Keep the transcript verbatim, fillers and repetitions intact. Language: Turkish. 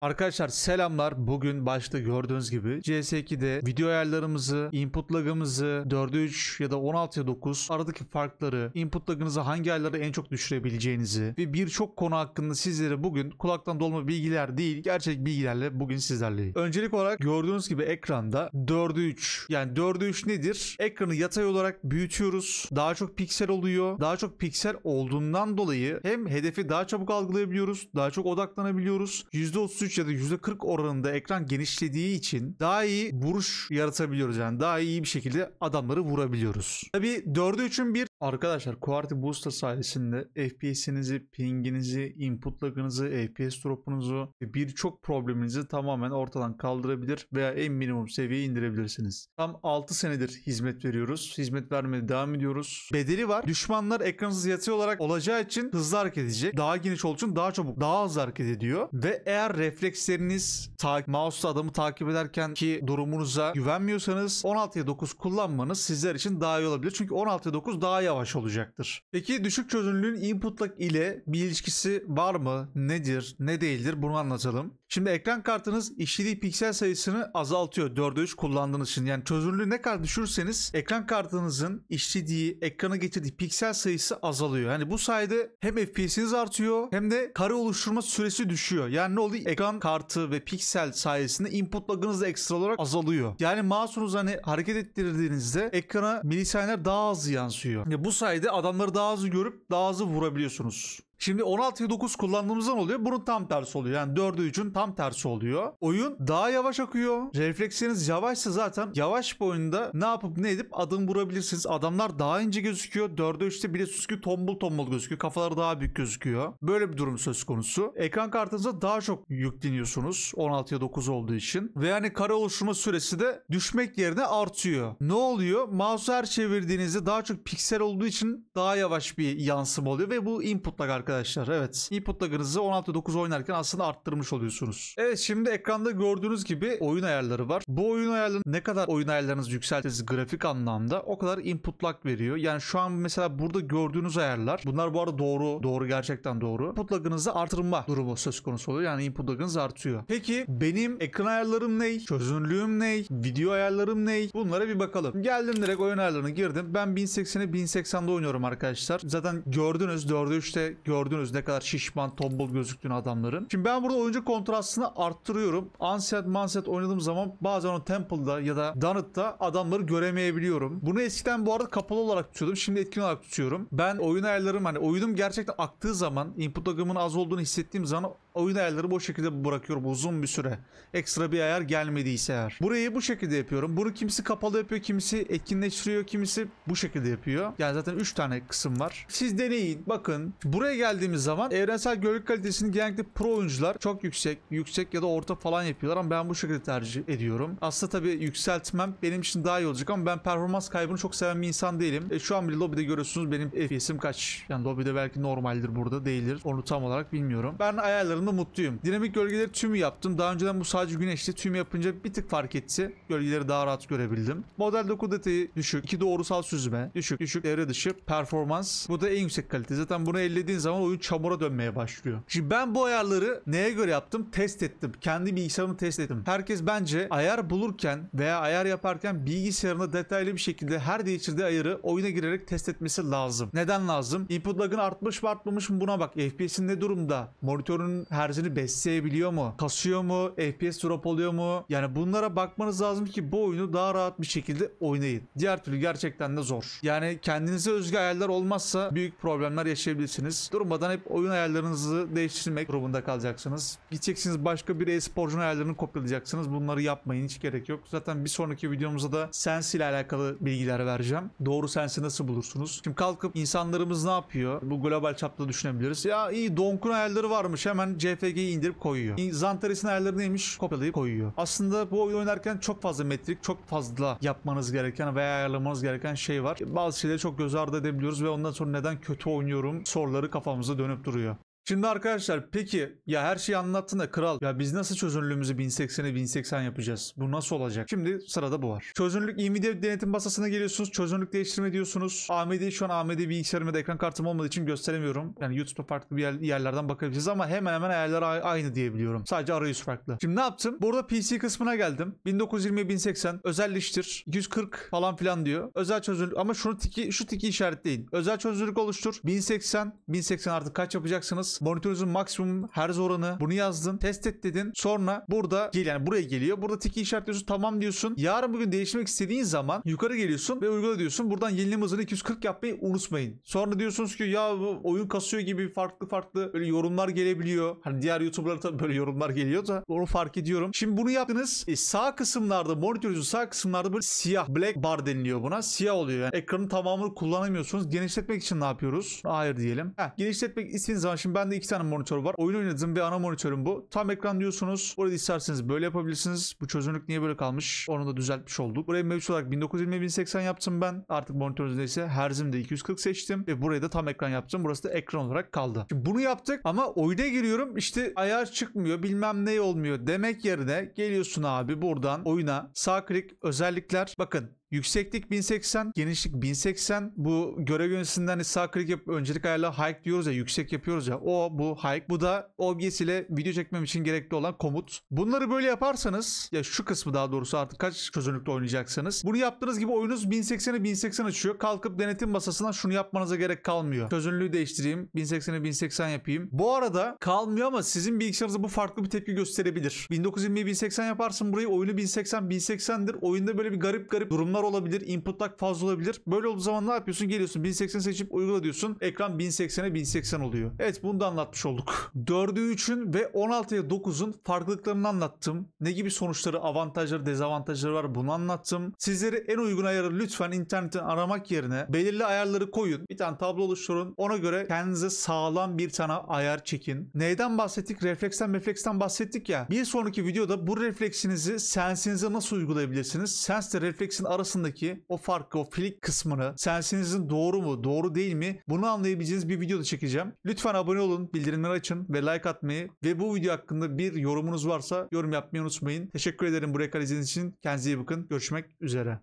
Arkadaşlar selamlar. Bugün başta gördüğünüz gibi C S iki'de video ayarlarımızı, input lagımızı, dörde üç ya da on altıya dokuz aradaki farkları, input lagınızı hangi ayarları en çok düşürebileceğinizi ve birçok konu hakkında sizlere bugün kulaktan dolma bilgiler değil, gerçek bilgilerle bugün sizlerleyim. Öncelik olarak gördüğünüz gibi ekranda dörde üç, yani dörde üç nedir? Ekranı yatay olarak büyütüyoruz. Daha çok piksel oluyor. Daha çok piksel olduğundan dolayı hem hedefi daha çabuk algılayabiliyoruz, daha çok odaklanabiliyoruz. yüzde otuz üç ya da yüzde kırk oranında ekran genişlediği için daha iyi vuruş yaratabiliyoruz. Yani daha iyi bir şekilde adamları vurabiliyoruz. Tabi dörde üçün bir arkadaşlar Quarty Booster sayesinde F P S'inizi, pinginizi, input lagınızı, F P S dropunuzu ve birçok probleminizi tamamen ortadan kaldırabilir veya en minimum seviyeye indirebilirsiniz. Tam altı senedir hizmet veriyoruz. Hizmet vermeye devam ediyoruz. Bedeli var. Düşmanlar ekranınız yatay olarak olacağı için hızlı hareket edecek. Daha geniş olduğu için daha çabuk, daha hızlı hareket ediyor ve eğer refleksleriniz mouse'la adamı takip ederken ki durumunuza güvenmiyorsanız on altıya dokuz kullanmanız sizler için daha iyi olabilir. Çünkü on altıya dokuz daha yavaş olacaktır. Peki düşük çözünürlüğün input lag ile bir ilişkisi var mı? Nedir? Ne değildir? Bunu anlatalım. Şimdi ekran kartınız işlediği piksel sayısını azaltıyor dörde üç kullandığınız için. Yani çözünürlüğü ne kadar düşürseniz ekran kartınızın işlediği, ekrana getirdiği piksel sayısı azalıyor. Yani bu sayede hem F P S'iniz artıyor hem de kare oluşturma süresi düşüyor. Yani ne oldu? Ekran kartı ve piksel sayesinde input lagınız da ekstra olarak azalıyor. Yani mouse'unuzu hani hareket ettirdiğinizde ekrana milisaniyeler daha hızlı yansıyor. Ya bu sayede adamları daha hızlı görüp daha hızlı vurabiliyorsunuz. Şimdi on altıya dokuz kullandığımızda ne oluyor? Bunun tam tersi oluyor. Yani dörde üçün tam tersi oluyor. Oyun daha yavaş akıyor. Refleksiniz yavaşsa zaten yavaş bir oyunda ne yapıp ne edip adım vurabilirsiniz. Adamlar daha ince gözüküyor. dörde üçte bile süskü tombul tombul gözüküyor. Kafaları daha büyük gözüküyor. Böyle bir durum söz konusu. Ekran kartınıza daha çok yükleniyorsunuz. on altıya dokuz olduğu için. Ve yani kare oluşturma süresi de düşmek yerine artıyor. Ne oluyor? Mouse'u her çevirdiğinizde daha çok piksel olduğu için daha yavaş bir yansıma oluyor. Ve bu input lag arkadaşlar. Evet. Input lagınızı on altıya dokuz oynarken aslında arttırmış oluyorsunuz. Evet, şimdi ekranda gördüğünüz gibi oyun ayarları var. Bu oyun ayarları ne kadar oyun ayarlarınızı yükseltirseniz grafik anlamda o kadar input lag veriyor. Yani şu an mesela burada gördüğünüz ayarlar. Bunlar bu arada doğru. Doğru, gerçekten doğru. Input lagınızı artırma durumu söz konusu oluyor. Yani input lagınız artıyor. Peki benim ekran ayarlarım ne? Çözünürlüğüm ne? Video ayarlarım ne? Bunlara bir bakalım. Geldim direkt oyun ayarlarına girdim. Ben bin seksen'i bin seksende oynuyorum arkadaşlar. Zaten gördünüz dörde üçte gördünüz ne kadar şişman, tombul gözüktüğünü adamların. Şimdi ben burada oyuncu kontrastını arttırıyorum. Unset, manset oynadığım zaman bazen o Temple'da ya da Donut'ta adamları göremeyebiliyorum. Bunu eskiden bu arada kapalı olarak tutuyordum. Şimdi etkin olarak tutuyorum. Ben oyun ayarlarım, hani oyunum gerçekten aktığı zaman, input lagımın az olduğunu hissettiğim zaman oyun ayarları bu şekilde bırakıyorum uzun bir süre. Ekstra bir ayar gelmediyse eğer. Burayı bu şekilde yapıyorum. Bunu kimisi kapalı yapıyor, kimisi etkinleştiriyor, kimisi bu şekilde yapıyor. Yani zaten üç tane kısım var. Siz deneyin, bakın. Buraya geldiğimiz zaman evrensel görüntü kalitesini genellikle pro oyuncular çok yüksek, yüksek ya da orta falan yapıyorlar ama ben bu şekilde tercih ediyorum. Aslında tabii yükseltmem benim için daha iyi olacak ama ben performans kaybını çok seven bir insan değilim. E, şu an bile lobide görüyorsunuz benim F P S'im kaç. Yani lobide belki normaldir, burada değildir. Onu tam olarak bilmiyorum. Ben ayarlarımda mutluyum. Dinamik gölgeleri tümü yaptım. Daha önceden bu sadece güneşli, tüm yapınca bir tık fark etti. Gölgeleri daha rahat görebildim. Model doku detayı düşük. iki doğrusal süzme. Düşük, düşük, devre dışı, performans. Bu da en yüksek kalite. Zaten bunu ellediğin zaman zaman oyun çamura dönmeye başlıyor. Şimdi ben bu ayarları neye göre yaptım? Test ettim. Kendi bilgisayarımı test ettim. Herkes bence ayar bulurken veya ayar yaparken bilgisayarında detaylı bir şekilde her değiştirdiği ayarı oyuna girerek test etmesi lazım. Neden lazım? Input lag'ın artmış mı artmamış mı buna bak. F P S'in ne durumda? Monitörün hertzini besleyebiliyor mu? Kasıyor mu? F P S drop oluyor mu? Yani bunlara bakmanız lazım ki bu oyunu daha rahat bir şekilde oynayın. Diğer türlü gerçekten de zor. Yani kendinize özgü ayarlar olmazsa büyük problemler yaşayabilirsiniz. Durmadan hep oyun ayarlarınızı değiştirmek durumunda kalacaksınız. Gideceksiniz başka bir e-sporcunun ayarlarını kopyalayacaksınız. Bunları yapmayın, hiç gerek yok. Zaten bir sonraki videomuzda da sensi ile alakalı bilgiler vereceğim. Doğru sensi nasıl bulursunuz? Şimdi kalkıp insanlarımız ne yapıyor? Bu global çapta düşünebiliriz. Ya iyi, Donk'un ayarları varmış. Hemen C F G'yi indirip koyuyor. Zantares'in ayarları neymiş? Kopyalayıp koyuyor. Aslında bu oyun oynarken çok fazla metrik, çok fazla yapmanız gereken veya ayarlamanız gereken şey var. Bazı şeyleri çok göz ardı edebiliyoruz ve ondan sonra neden kötü oynuyorum soruları kafamıza kafamıza dönüp duruyor. Şimdi arkadaşlar peki ya her şeyi anlattın da kral ya biz nasıl çözünürlüğümüzü bin seksene bin seksen yapacağız? Bu nasıl olacak? Şimdi sırada bu var. Çözünürlük Nvidia denetim masasına geliyorsunuz. Çözünürlük değiştirme diyorsunuz. A M D şu an A M D bilgisayarımda da ekran kartım olmadığı için gösteremiyorum. Yani YouTube'da farklı bir yer, yerlerden bakabilirsiniz ama hemen hemen ayarlar aynı diyebiliyorum. Sadece arayüz farklı. Şimdi ne yaptım? Burada P C kısmına geldim. bin dokuz yüz yirmi bin seksen özelleştir. yüz kırk falan filan diyor. Özel çözünürlük ama şunu tiki şu tiki işaretleyin. Özel çözünürlük oluştur. bin seksen bin seksen artık kaç yapacaksınız? Monitörünüzün maksimum herz oranı. Bunu yazdın. Test et dedin. Sonra burada gel, yani buraya geliyor. Burada tiki işaretliyorsun. Tamam diyorsun. Yarın bugün değiştirmek istediğin zaman yukarı geliyorsun ve uygula diyorsun. Buradan yenileme hızını iki yüz kırk yapmayı unutmayın. Sonra diyorsunuz ki ya bu oyun kasıyor gibi farklı farklı böyle yorumlar gelebiliyor. Hani diğer YouTuber'lara tabii böyle yorumlar geliyor da onu fark ediyorum. Şimdi bunu yaptınız. E sağ kısımlarda, monitörünüzün sağ kısımlarda böyle siyah, black bar deniliyor buna. Siyah oluyor yani. Ekranın tamamını kullanamıyorsunuz. Genişletmek için ne yapıyoruz? Hayır diyelim. Heh, genişletmek istediğiniz zaman şimdi ben de iki tane monitör var. Oyun oynadığım bir ana monitörüm bu. Tam ekran diyorsunuz. Burada isterseniz böyle yapabilirsiniz. Bu çözünürlük niye böyle kalmış? Onu da düzeltmiş olduk. Buraya mevcut olarak bin dokuz yüz yirmi bin seksen yaptım ben. Artık monitörünüzde ise herzim de iki yüz kırk seçtim. Ve buraya da tam ekran yaptım. Burası da ekran olarak kaldı. Şimdi bunu yaptık ama oyuna giriyorum. İşte ayar çıkmıyor. Bilmem ne olmuyor. Demek yerine geliyorsun abi buradan oyuna. Sağ klik özellikler. Bakın. Yükseklik bin seksen, genişlik bin seksen. Bu görev yönetisinden hani sağ klik yapıp öncelik ayarla high diyoruz ya, yüksek yapıyoruz ya. O bu high. Bu da O B S ile video çekmem için gerekli olan komut. Bunları böyle yaparsanız ya şu kısmı daha doğrusu artık kaç çözünürlükte oynayacaksınız. Bunu yaptığınız gibi oyunuz bin seksene bin seksen açıyor. Kalkıp denetim masasından şunu yapmanıza gerek kalmıyor. Çözünürlüğü değiştireyim. bin seksene bin seksen yapayım. Bu arada kalmıyor ama sizin bilgisayarınızda bu farklı bir tepki gösterebilir. bin dokuz yüz yirmi bin seksen yaparsın burayı, oyunu bin seksen bin seksendir. Oyunda böyle bir garip garip durumlar olabilir. Input lag fazla olabilir. Böyle olduğu zaman ne yapıyorsun? Geliyorsun bin seksen seçip uygula diyorsun. Ekran bin seksene bin seksen oluyor. Evet, bunu da anlatmış olduk. dörde üçün ve on altıya dokuzun farklılıklarını anlattım. Ne gibi sonuçları, avantajları, dezavantajları var bunu anlattım. Sizleri en uygun ayarı lütfen internetten aramak yerine belirli ayarları koyun. Bir tane tablo oluşturun. Ona göre kendinize sağlam bir tane ayar çekin. Neyden bahsettik? Refleksten refleksten bahsettik ya. Bir sonraki videoda bu refleksinizi sensinize nasıl uygulayabilirsiniz? Sens ile refleksin arasında arasındaki o farkı, o flick kısmını, sensinizin doğru mu, doğru değil mi bunu anlayabileceğiniz bir videoda çekeceğim. Lütfen abone olun, bildirimleri açın ve like atmayı ve bu video hakkında bir yorumunuz varsa yorum yapmayı unutmayın. Teşekkür ederim buraya kadar izlediğiniz için. Kendinize iyi bakın. Görüşmek üzere.